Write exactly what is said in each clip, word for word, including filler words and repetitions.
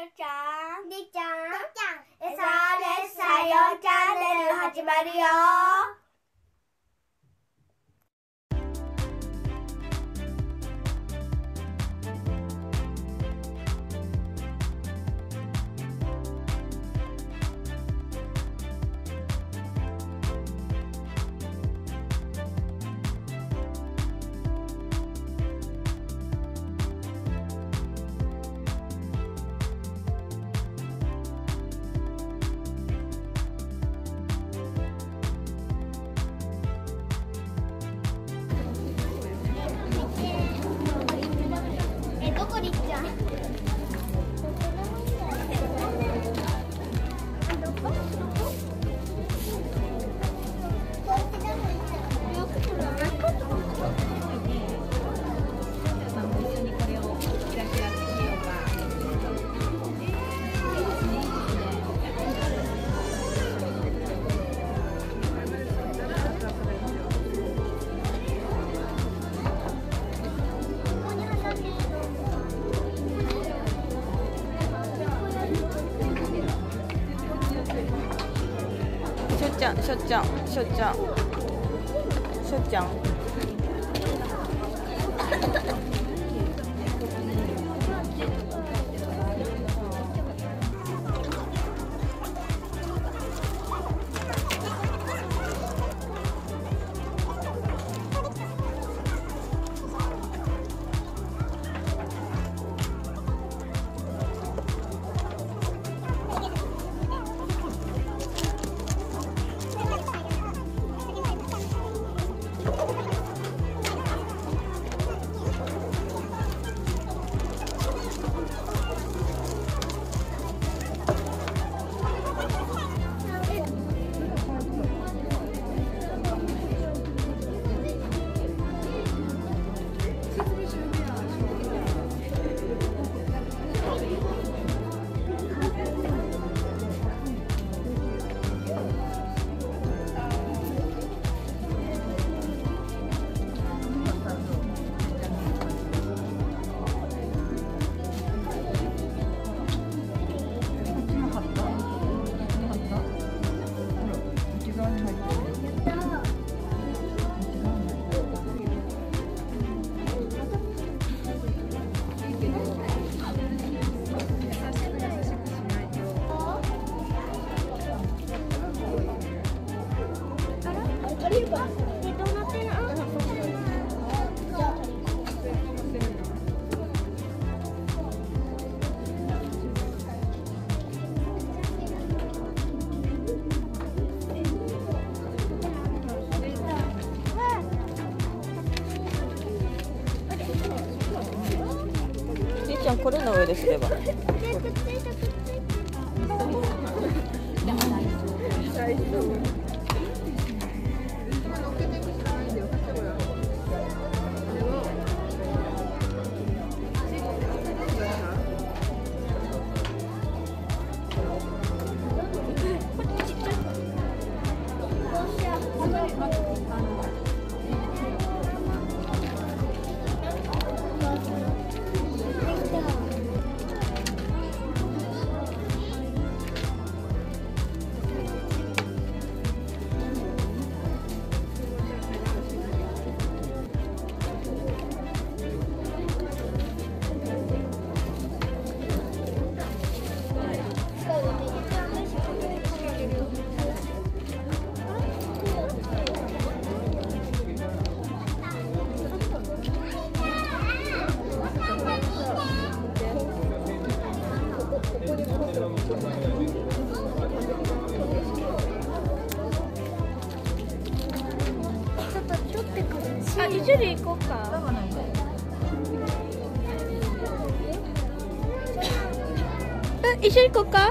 첫장, 네장, 짱짱, 에사, 에사, 여자, 내려 하지 말이요.しょっちゃん、しょっちゃん、しょっちゃん。これの上ですれば。一緒に行こうか。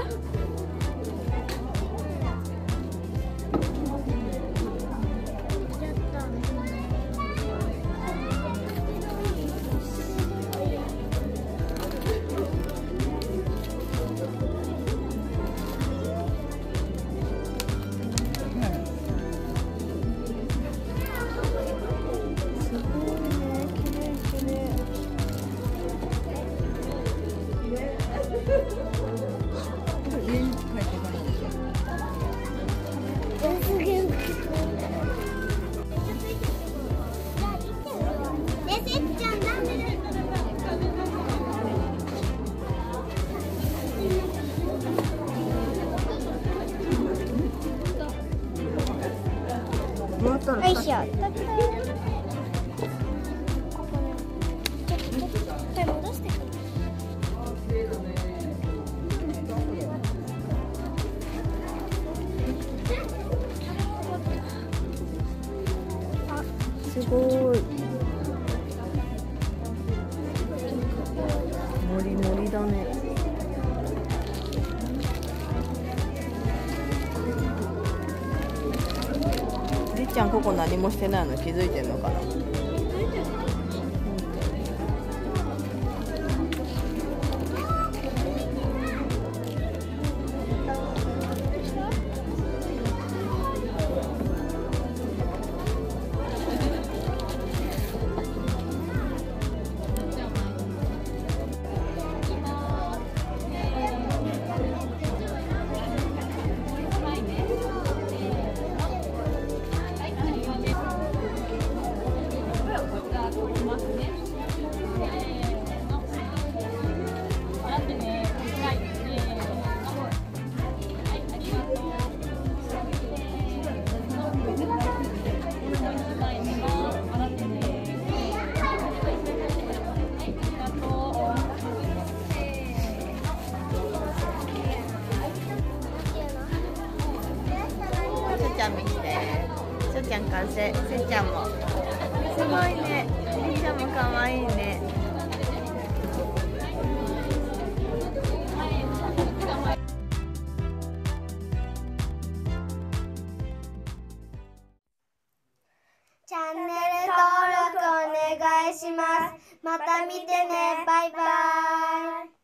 ゃう。ここね、ちょっと一回戻してくる。あ、すごい。もりもりだね。りっちゃんここ何もしてないの気づいてんのかな。せっちゃんもすごいね。せっちゃんもかわいいね。チャンネル登録お願いします。また見てね。バイバイ。